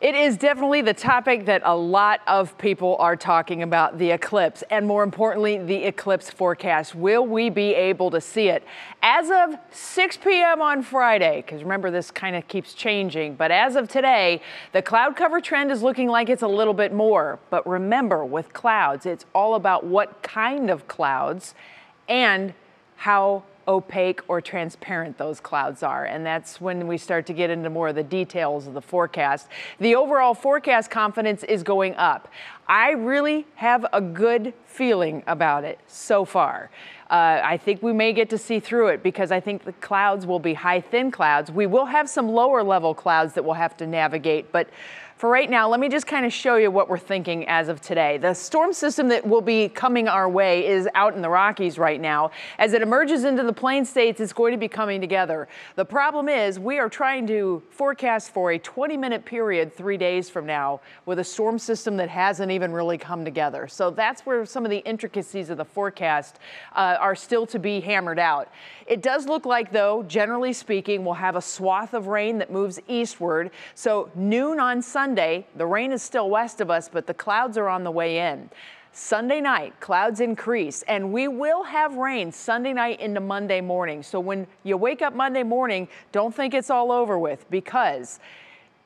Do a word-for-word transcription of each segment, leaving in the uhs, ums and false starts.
It is definitely the topic that a lot of people are talking about, the eclipse, and more importantly, the eclipse forecast. Will we be able to see it? As of six p m on Friday, because remember this kind of keeps changing, but as of today, the cloud cover trend is looking like it's a little bit more. But remember, with clouds, it's all about what kind of clouds and how opaque or transparent those clouds are, and that's when we start to get into more of the details of the forecast. The overall forecast confidence is going up. I really have a good feeling about it so far. Uh, I think we may get to see through it because I think the clouds will be high, thin clouds. We will have some lower level clouds that we'll have to navigate, but for right now, let me just kind of show you what we're thinking as of today. The storm system that will be coming our way is out in the Rockies right now. As it emerges into the Plain States, it's going to be coming together. The problem is we are trying to forecast for a twenty minute period three days from now with a storm system that hasn't even really come together. So that's where some of the intricacies of the forecast uh, are still to be hammered out. It does look like, though, generally speaking, we'll have a swath of rain that moves eastward. So noon on Sunday, Sunday, the rain is still west of us, but the clouds are on the way in. Sunday night, clouds increase, and we will have rain Sunday night into Monday morning. So when you wake up Monday morning, don't think it's all over with, because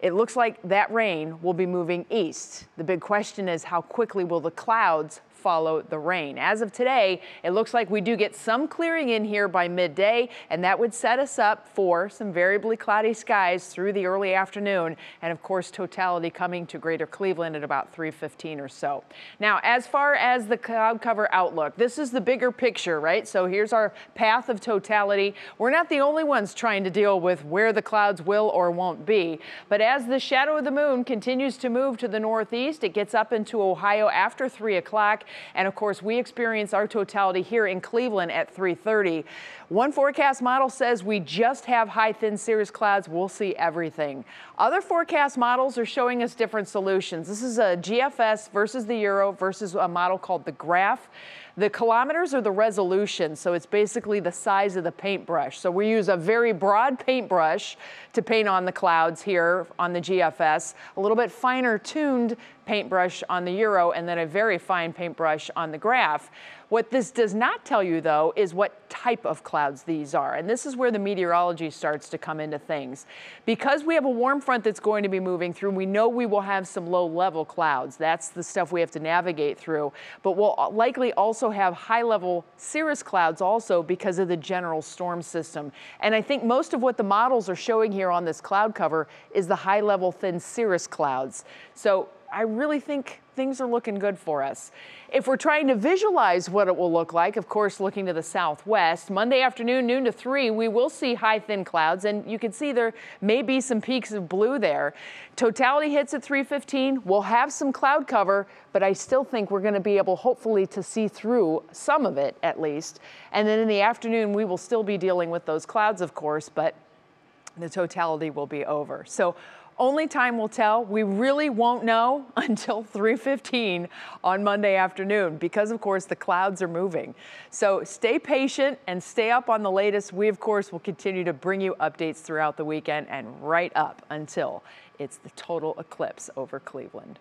it looks like that rain will be moving east. The big question is, how quickly will the clouds follow the rain? As of today, it looks like we do get some clearing in here by midday, and that would set us up for some variably cloudy skies through the early afternoon, and of course totality coming to Greater Cleveland at about three fifteen or so. Now, as far as the cloud cover outlook, this is the bigger picture, right? So here's our path of totality. We're not the only ones trying to deal with where the clouds will or won't be, but as the shadow of the moon continues to move to the northeast, it gets up into Ohio after three o'clock. And of course, we experience our totality here in Cleveland at three thirty. One forecast model says we just have high, thin, cirrus clouds. We'll see everything. Other forecast models are showing us different solutions. This is a G F S versus the Euro versus a model called the Graph. The kilometers are the resolution, so it's basically the size of the paintbrush. So we use a very broad paintbrush to paint on the clouds here on the G F S, a little bit finer tuned paintbrush on the Euro, and then a very fine paintbrush on the Graph. What this does not tell you, though, is what type of clouds these are, and this is where the meteorology starts to come into things. Because we have a warm front that's going to be moving through, we know we will have some low-level clouds. That's the stuff we have to navigate through, but we'll likely also have high-level cirrus clouds also because of the general storm system. And I think most of what the models are showing here on this cloud cover is the high-level thin cirrus clouds. So I really think things are looking good for us. If we're trying to visualize what it will look like, of course, looking to the southwest, Monday afternoon, noon to three, we will see high, thin clouds, and you can see there may be some peaks of blue there. Totality hits at three fifteen. We'll have some cloud cover, but I still think we're going to be able, hopefully, to see through some of it at least. And then in the afternoon, we will still be dealing with those clouds, of course, but the totality will be over. So only time will tell. We really won't know until three fifteen on Monday afternoon because, of course, the clouds are moving. So stay patient and stay up on the latest. We, of course, will continue to bring you updates throughout the weekend and right up until it's the total eclipse over Cleveland.